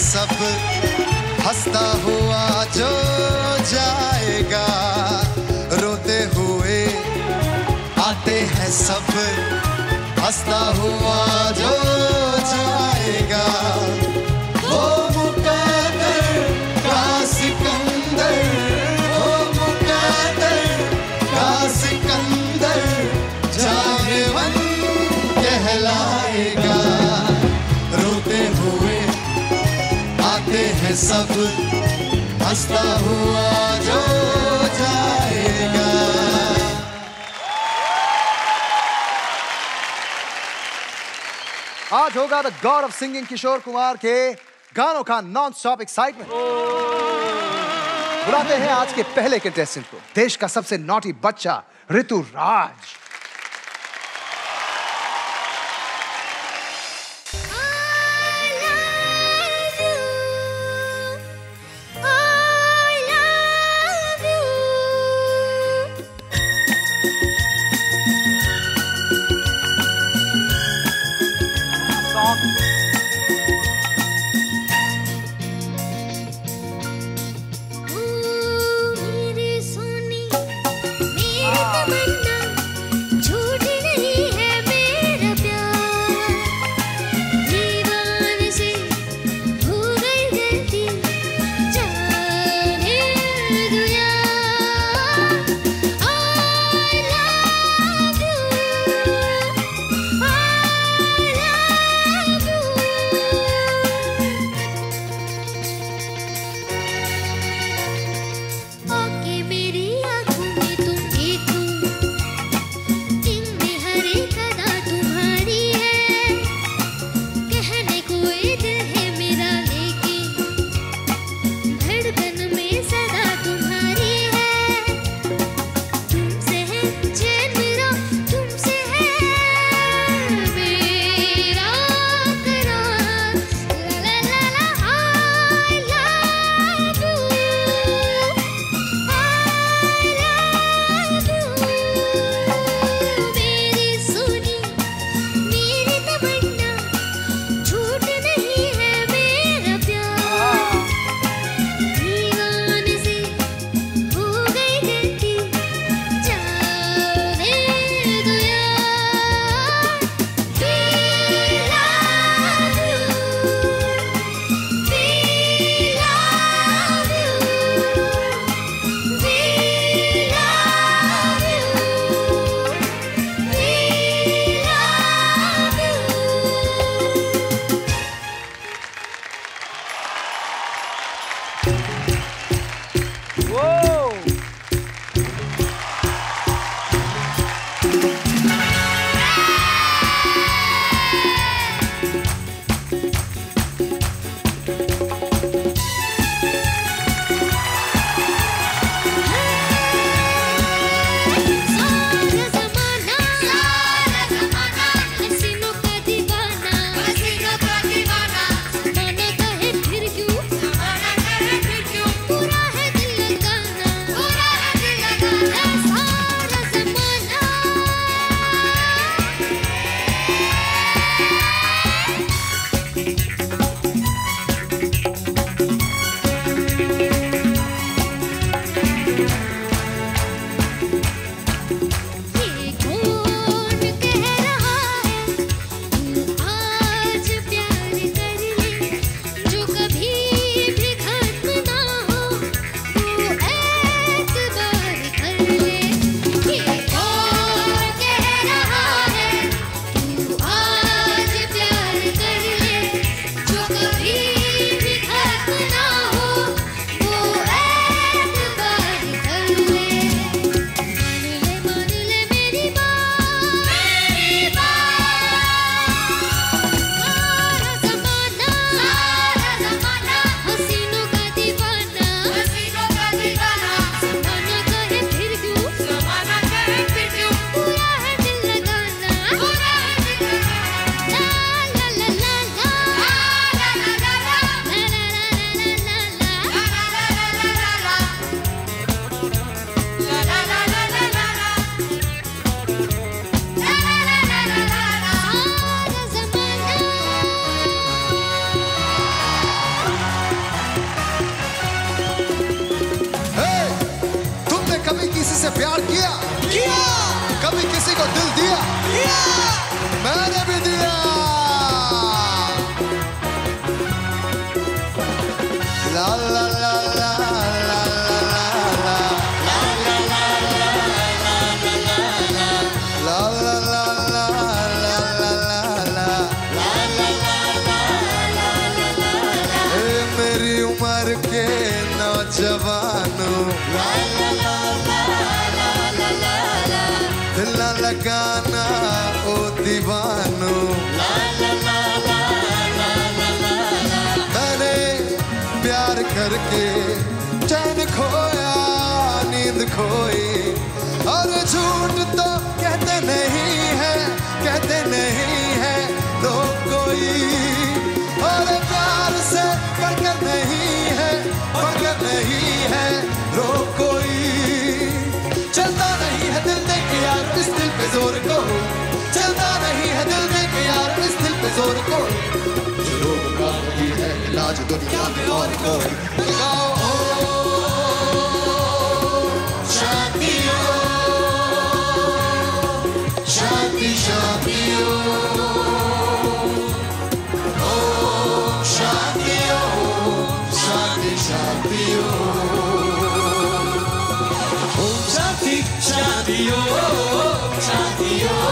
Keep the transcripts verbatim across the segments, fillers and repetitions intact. सब हंसता हुआ जो जाएगा, रोते हुए आते हैं सब, हंसता हुआ जो जाएगा। वो मुक़द्दर का सिकंदर, वो मुक़द्दर का सिकंदर जानेवन कहलाएगा, रोते हुए आते हैं सब, हंसता हुआ जो जाएगा। आज होगा the god of singing Kishore Kumar के गानों का नॉन स्टॉप एक्साइटमेंट। बुलाते हैं आज के पहले कंटेस्टेंट को, देश का सबसे नॉटी बच्चा ऋतुराज। मैंने प्यार किया किया, कभी किसी को दिल दिया दिया, मैंने भी दिया। ला ला ला ला ला लगाना ओ दीवानो, मैंने प्यार करके चैन खोया, नींद खोई, और झूठ तो कहते नहीं है, कहते नहीं है लोग कोई, और प्यार से पकड़ नहीं है, पकड़ नहीं है लोग कोई, चलता नहीं है दिल में कि यार इस दिल पे जोर को, चलता नहीं है दिल में कि यार इस दिल पे जोर को, रोग का वही है इलाज दुनिया में और कोई। गाओ शादियों शादी शादियों शादियों शादियों शादियों ओ शादी शादियों शादियों शादियों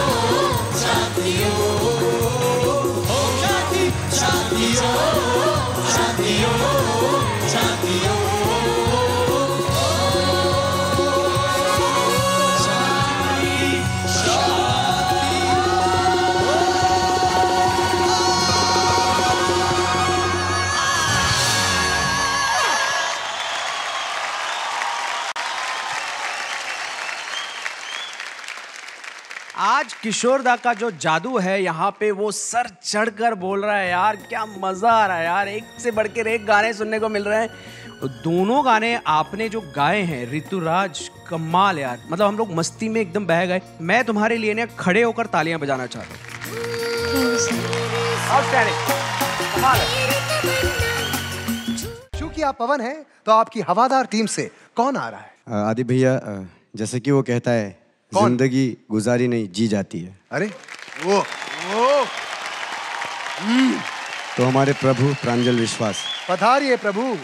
आज किशोर दा का जो जादू है यहाँ पे वो सर चढ़कर बोल रहा है यार, क्या मज़ा आ रहा है यार, एक से बढ़कर एक गाने सुनने को मिल रहे हैं। दोनों गाने आपने जो गाए हैं ऋतुराज, कमाल यार, मतलब हम लोग मस्ती में एकदम बह गए। मैं तुम्हारे लिए ना खड़े होकर तालियां बजाना चाहता हूँ। चूँकि आप पवन हैं तो आपकी हवादार टीम से कौन आ रहा है? आदि भैया, जैसे कि वो कहता है जिंदगी गुजारी नहीं जी जाती है। अरे वो वो तो हमारे प्रभु प्रांजल विश्वास पधारिए। प्रभु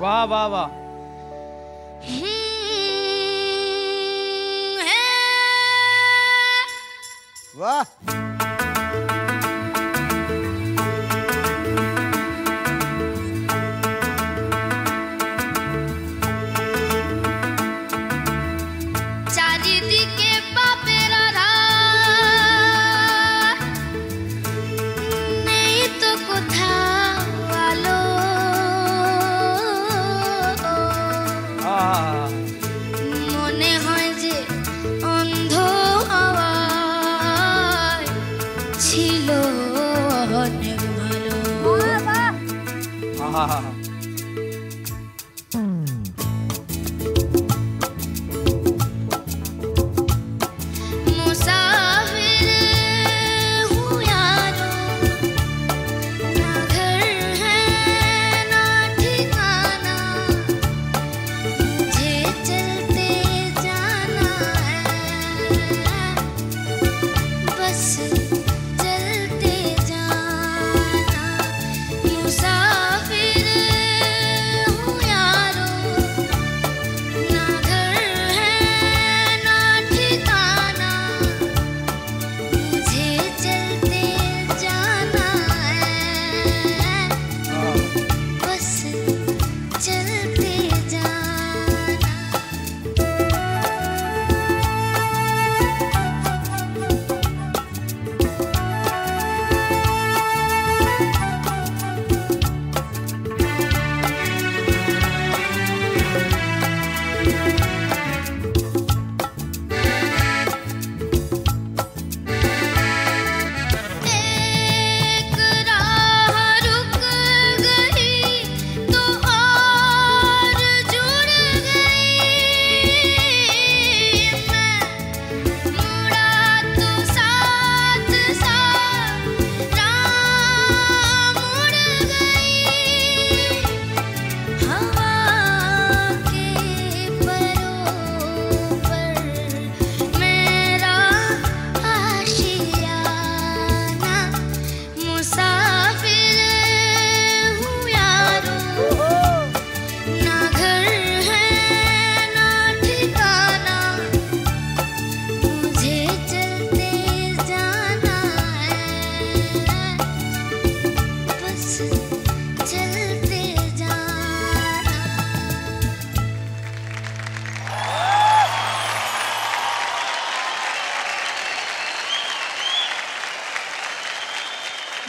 वाह वाह, वाह चलते जाना मुसाफिर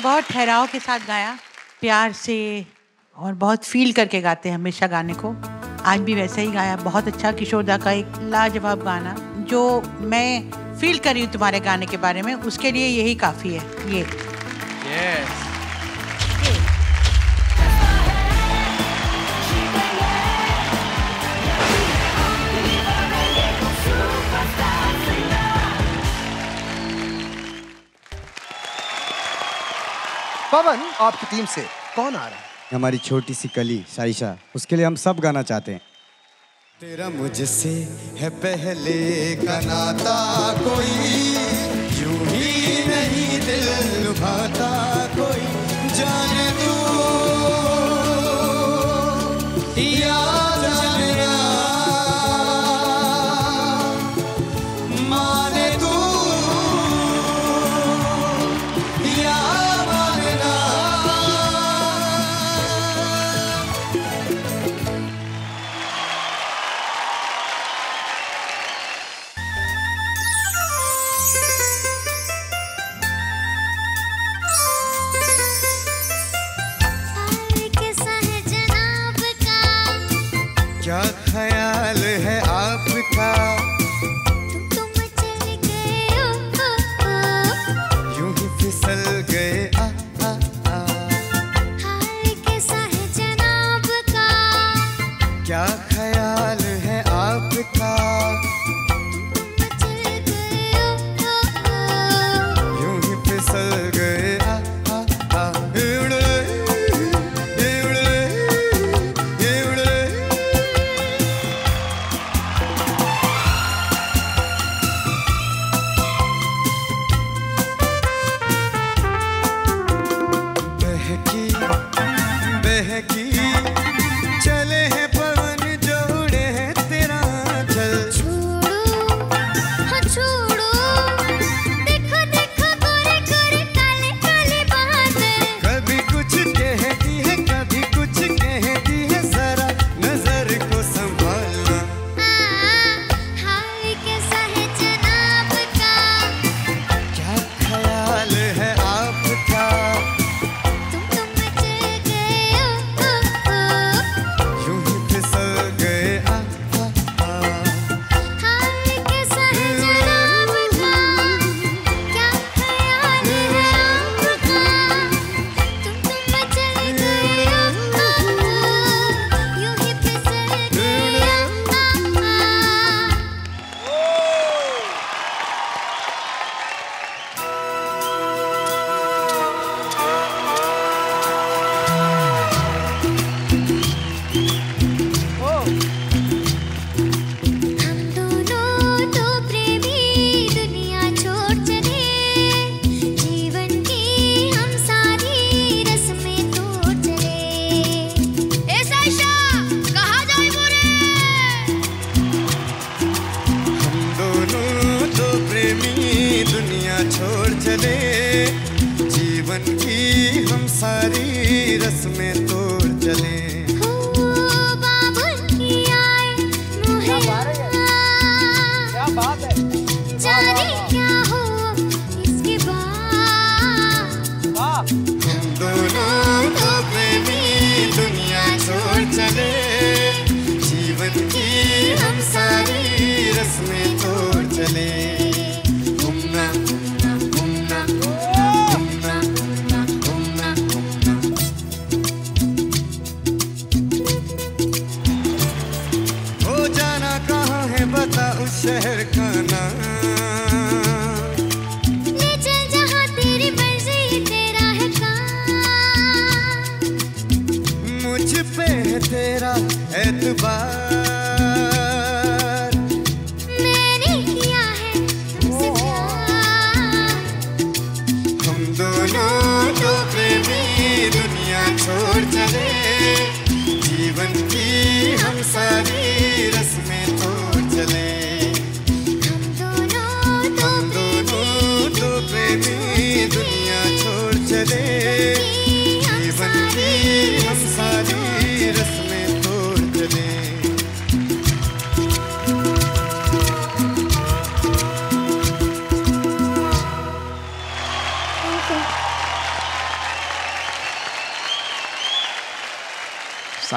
बहुत ठहराव के साथ गाया, प्यार से, और बहुत फील करके गाते हैं हमेशा गाने को। आज भी वैसा ही गाया, बहुत अच्छा। किशोर दा का एक लाजवाब गाना जो मैं फील कर रही हूँ तुम्हारे गाने के बारे में, उसके लिए यही काफ़ी है। ये yes. पवन, आपकी टीम से कौन आ रहा है? हमारी छोटी सी कली साईशा, उसके लिए हम सब गाना चाहते हैं। तेरा मुझसे है पहले का नाता, कोई यूं ही नहीं दिल लुभाता, कोई जाने तू याद आना, माने तू याद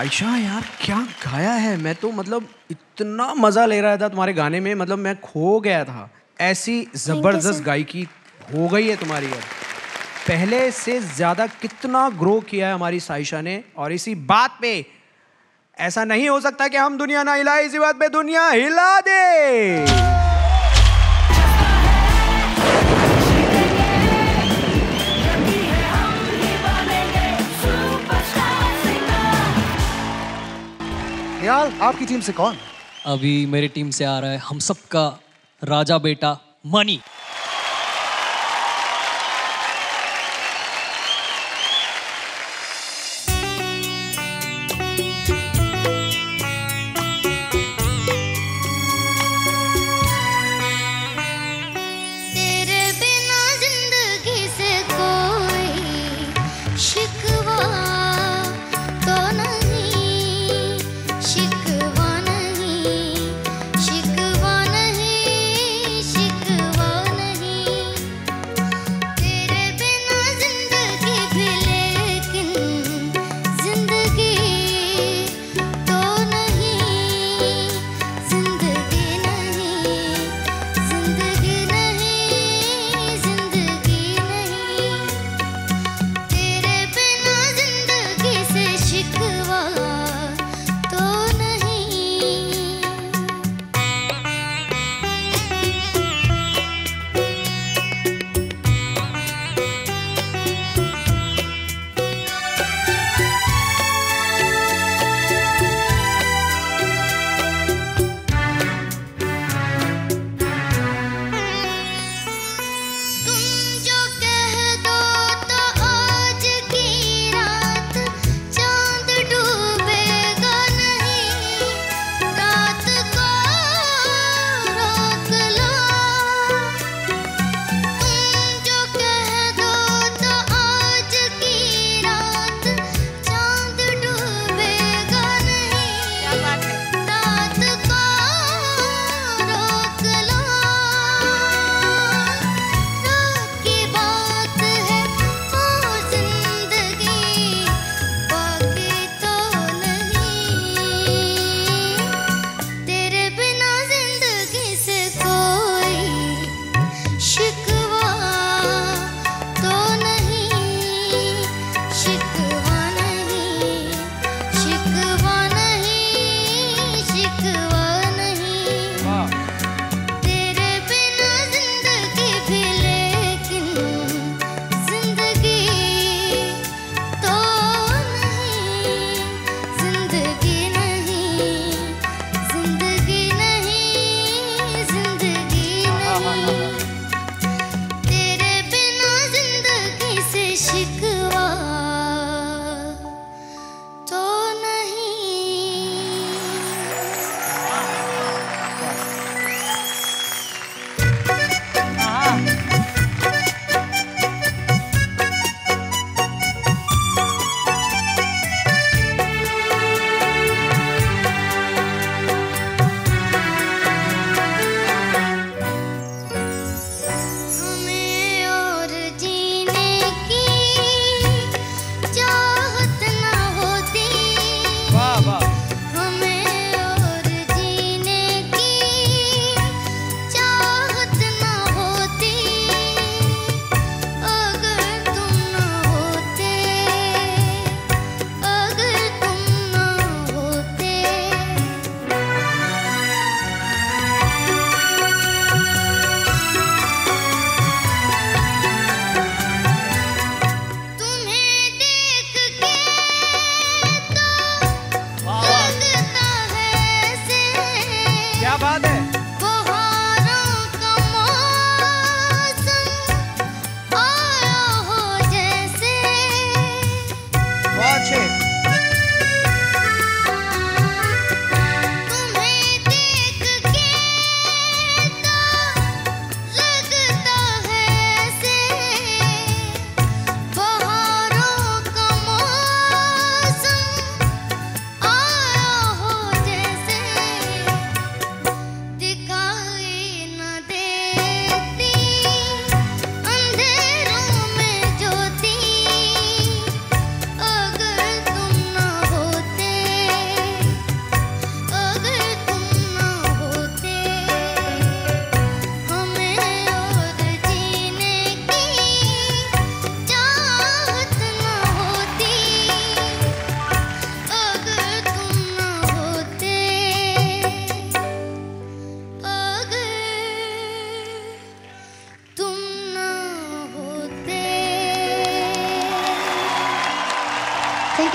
साईशा यार क्या गाया है, मैं तो मतलब इतना मज़ा ले रहा था तुम्हारे गाने में, मतलब मैं खो गया था। ऐसी ज़बरदस्त गायकी हो गई है तुम्हारी यार, पहले से ज़्यादा कितना ग्रो किया है हमारी साईशा ने। और इसी बात पे ऐसा नहीं हो सकता कि हम दुनिया ना हिलाए, इसी बात पे दुनिया हिला दे। यार आपकी टीम से कौन अभी मेरी टीम से आ रहा है? हम सबका राजा बेटा मनी। शिकवा नहीं शिकवा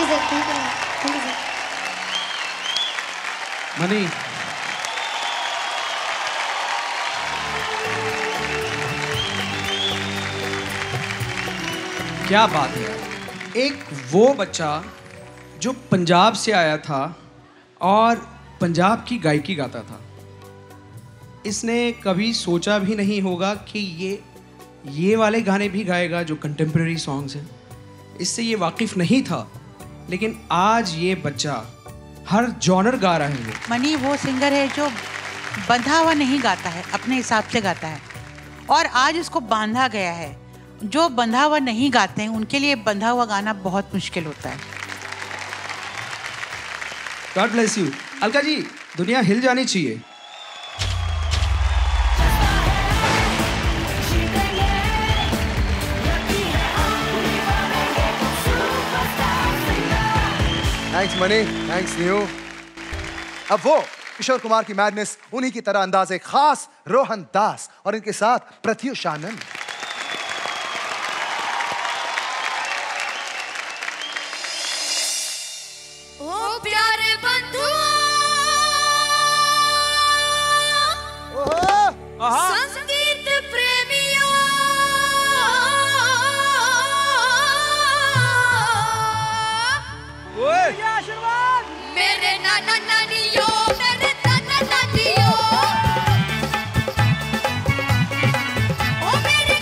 you sir, thank you. Thank you sir. Mani. क्या बात है, एक वो बच्चा जो पंजाब से आया था और पंजाब की गायकी गाता था, इसने कभी सोचा भी नहीं होगा कि ये ये वाले गाने भी गाएगा जो कंटेम्प्रेरी सॉन्ग्स हैं, इससे ये वाकिफ़ नहीं था, लेकिन आज ये बच्चा हर जॉनर गा रहा है। मनी वो सिंगर है जो बंधा हुआ नहीं गाता है, अपने हिसाब से गाता है, और आज इसको बांधा गया है। जो बंधा हुआ नहीं गाते हैं उनके लिए बंधा हुआ गाना बहुत मुश्किल होता है। God bless you. Alka ji, दुनिया हिल जानी चाहिए। Thanks money, thanks new. अब वो किशोर कुमार की मैडनेस, उन्हीं की तरह अंदाज़े खास रोहन दास और इनके साथ प्रत्यूष आनंद। Oh, baby.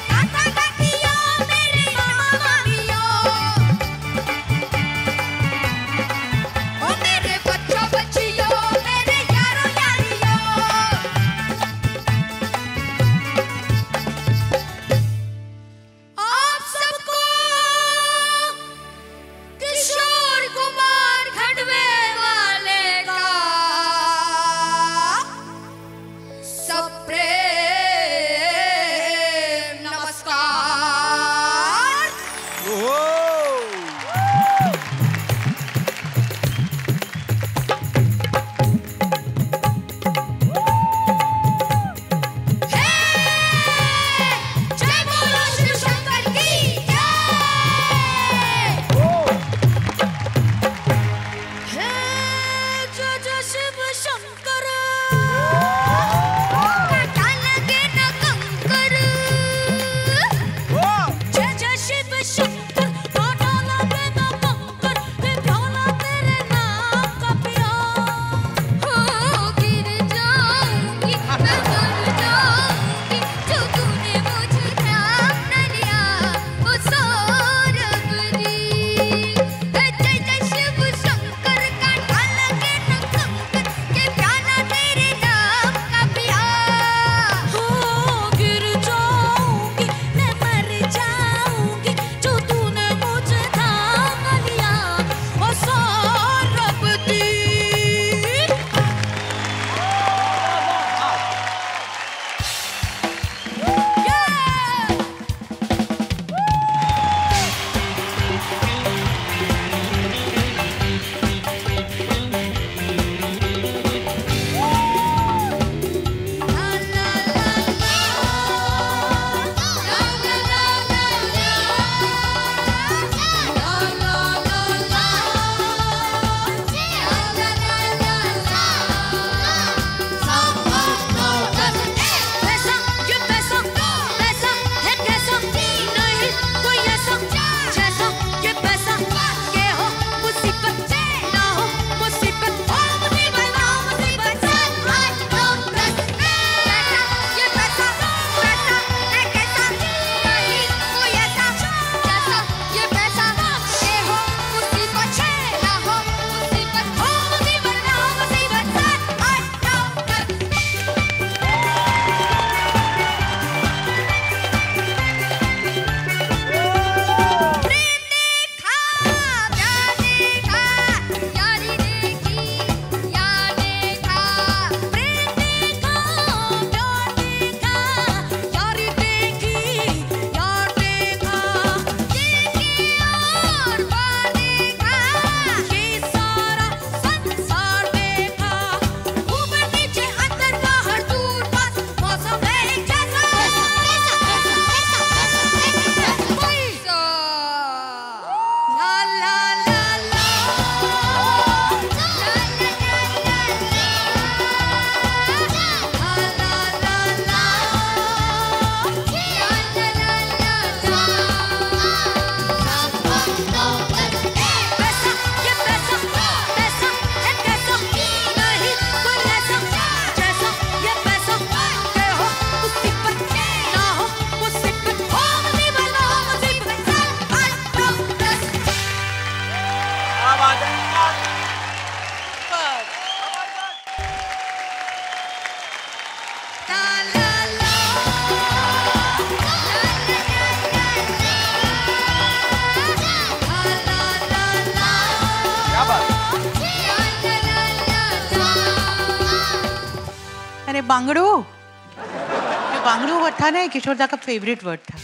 बांगड़ू, जो बांगड़ू वर्ड था ना किशोर दा का फेवरेट वर्ड था।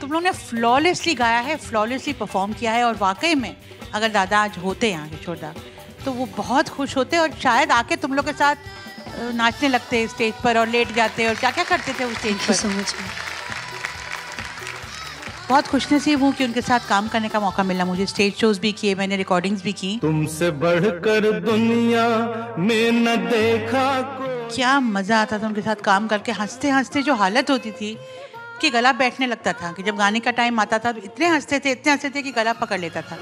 तुम लोगों ने फ्लॉलेसली गाया है, फ्लॉलेसली परफॉर्म किया है और वाकई में अगर दादा आज होते यहाँ किशोर दा तो वो बहुत खुश होते और शायद आके तुम लोग के साथ नाचने लगते स्टेज पर और लेट जाते और क्या क्या करते थे उस स्टेज पर। समझ में बहुत खुशनसीब हूँ कि उनके साथ काम करने का मौका मिला मुझे। स्टेज शोज भी किए मैंने, रिकॉर्डिंग्स भी की। तुमसे बढ़कर दुनिया में न देखा। क्या मज़ा आता था उनके साथ काम करके। हंसते हंसते जो हालत होती थी कि गला बैठने लगता था, कि जब गाने का टाइम आता था तो इतने हंसते थे इतने हंसते थे कि गला पकड़ लेता था।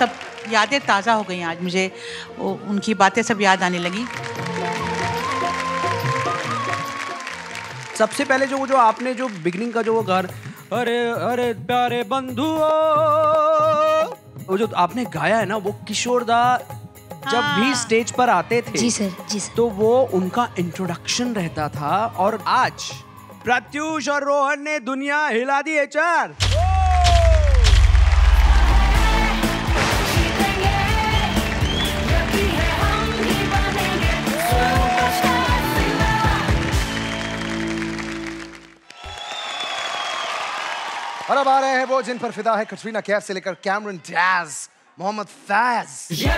सब यादें ताज़ा हो गई आज मुझे, उनकी बातें सब याद आने लगी। सबसे पहले जो जो आपने जो बिगनिंग का जो वो गार अरे अरे प्यारे बंधुओं वो जो आपने गाया है ना, वो किशोर दा जब हाँ। भी स्टेज पर आते थे जी सर, जी सर। तो वो उनका इंट्रोडक्शन रहता था। और आज प्रत्यूष और रोहन ने दुनिया हिला दी है चार। और अब आ रहे हैं वो जिन पर फिदा है कैटरीना कैफ से लेकर कैमरन डैज़, मोहम्मद फाज़।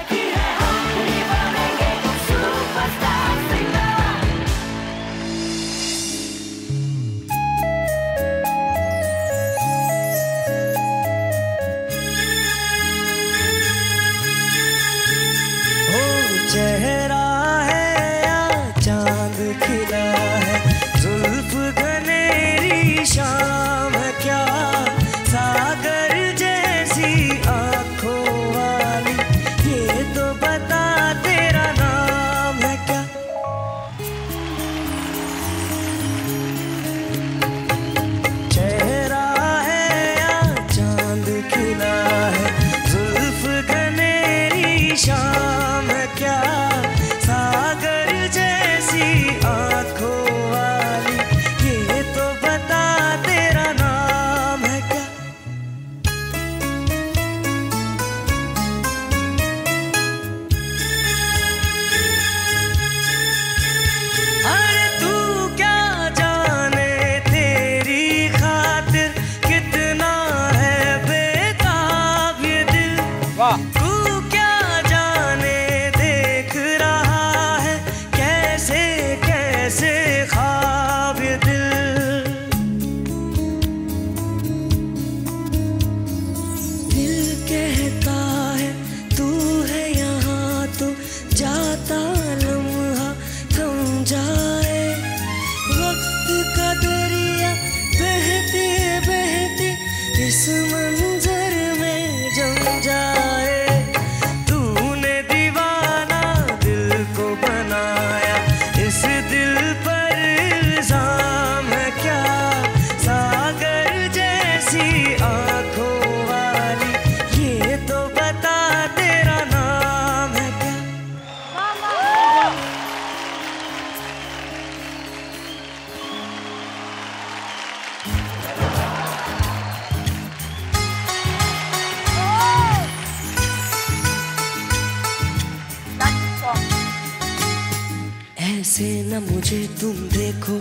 ऐसे न मुझे तुम देखो,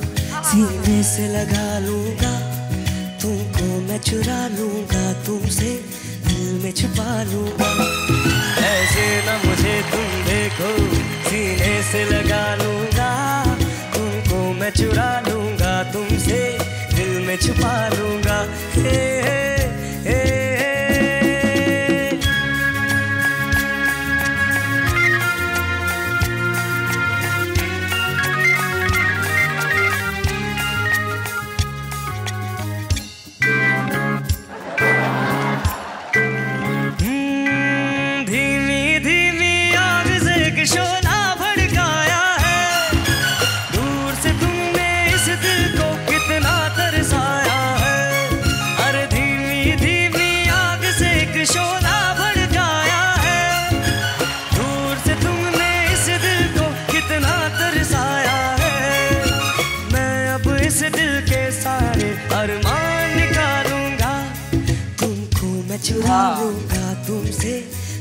सीने से लगा लूंगा तुमको, मैं चुरा लूंगा तुमसे, दिल में छुपा लूंगा। ऐसे न मुझे तुम देखो, सीने से लगा लूंगा तुमको, मैं चुरा लूंगा तुमसे, दिल में छुपा लूंगा। हे हे हे चुरा लूंगा तुमसे,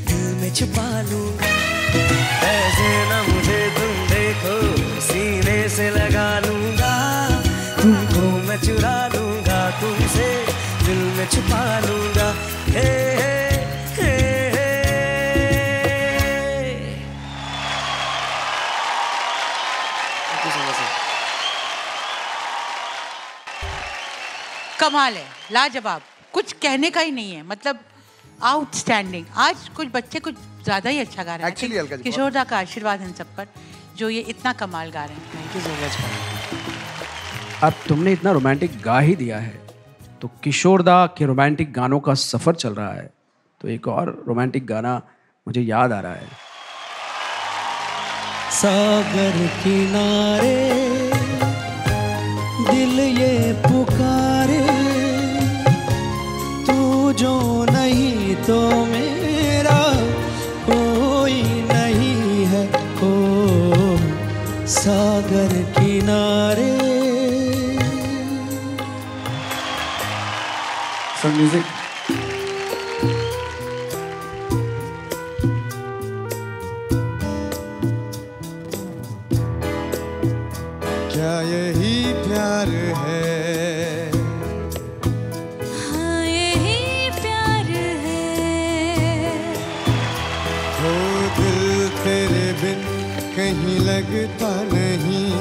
दिल में छुपा लूंगा। ऐसे ना मुझे तुम देखो। सीने से लगा लूंगा तुमको मैं, चुरा लूंगा तुमसे, दिल में छुपा लूंगा। हे हे हे हे। कमाल है, लाजवाब, कुछ कहने का ही नहीं है, मतलब आउटस्टैंडिंग। आज कुछ बच्चे कुछ ज़्यादा ही अच्छा गा रहे हैं। किशोर दा का आशीर्वाद हम सब पर, जो ये इतना कमाल गा रहे हैं। Thank you so much. अब तुमने इतना रोमांटिक गा ही दिया है, तो किशोर दा के रोमांटिक गानों का सफ़र चल रहा है, तो एक और रोमांटिक गाना मुझे याद आ रहा है। सागर किनारे दिल ये पुकारे, तू जो नहीं तो मेरा कोई नहीं है। ओ सागर किनारे। Some music. क्या यही प्यार है? कहीं लगता नहीं,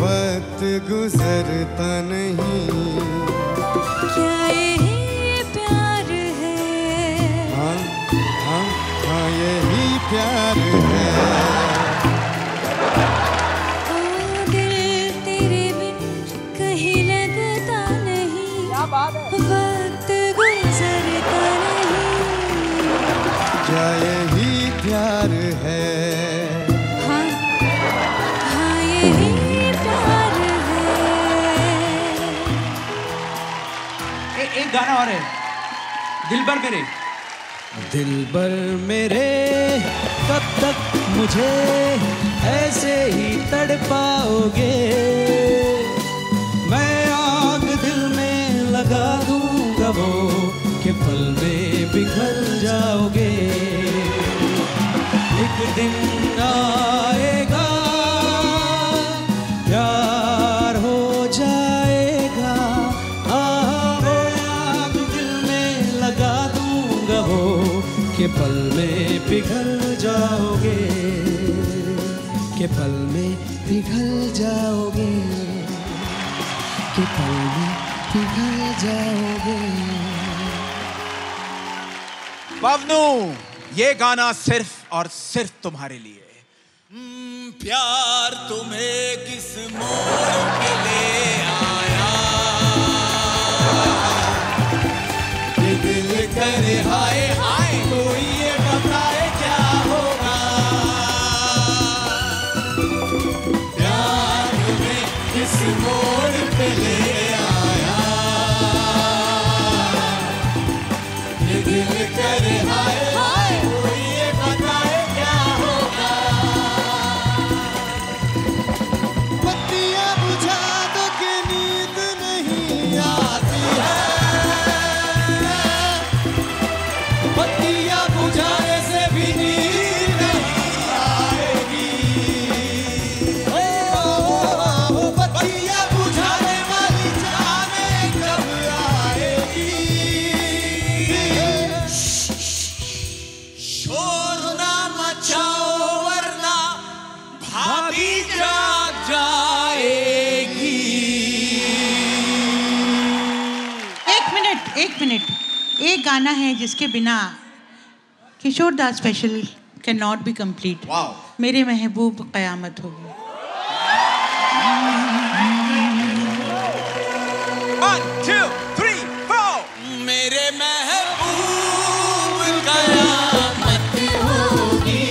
वक्त गुजरता नहीं। क्या यही प्यार है? हाँ हाँ हाँ यही प्यार है। ओ दिल तेरे बिन कहीं लगता नहीं, वक्त गुजरता नहीं। क्या यही प्यार है? गाना और है, दिल भर मेरे, दिल भर मेरे, कब तक मुझे ऐसे ही तड़पाओगे? मैं आग दिल में लगा दूंगा, वो के पल में बिखर जाओगे। एक दिन आएगा प्यार हो जाएगा, के पल में पिघल जाओगे, के पल में पिघल जाओगे, के पल में पिघल जाओगे। पवनू, ये गाना सिर्फ और सिर्फ तुम्हारे लिए। प्यार तुम्हें किस मोड़ पे ले आया, ये दिल करे हाय हाय, मोड़ पे ले आया, ये दिल कर हाय हाय, कोई ये बताए क्या होगा। बत्तियाँ बुझा दो कि नींद नहीं आती है, बत्तियाँ बुझाने से भी नींद नहीं आएगी। ओ बत्ती एक गाना है जिसके बिना Kishore da special can not be complete. मेरे महबूब कयामत होगी। One two three four. मेरे महबूब कयामत होगी,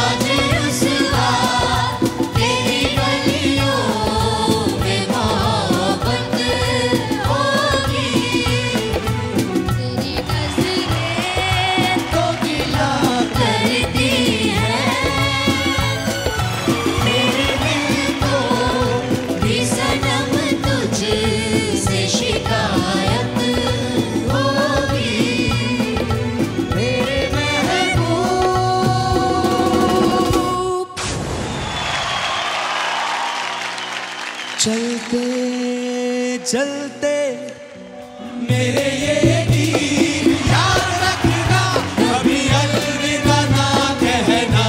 आज रुसवा तेरी गलियों में मोहब्बत जी। चलते चलते मेरे ये गीत याद रखना, कभी अलविदा ना कहना,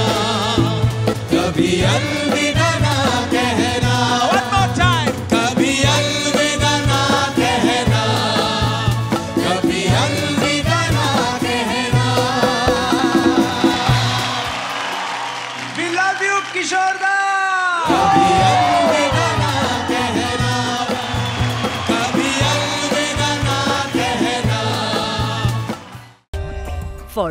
कभी अलविदा ना कहना, कभी अलविदा ना कहना, कभी अलविदा ना कहना। वी लव यू किशोर दा। कभी अलविदा ना कहना, कभी अलविदा ना कहना। For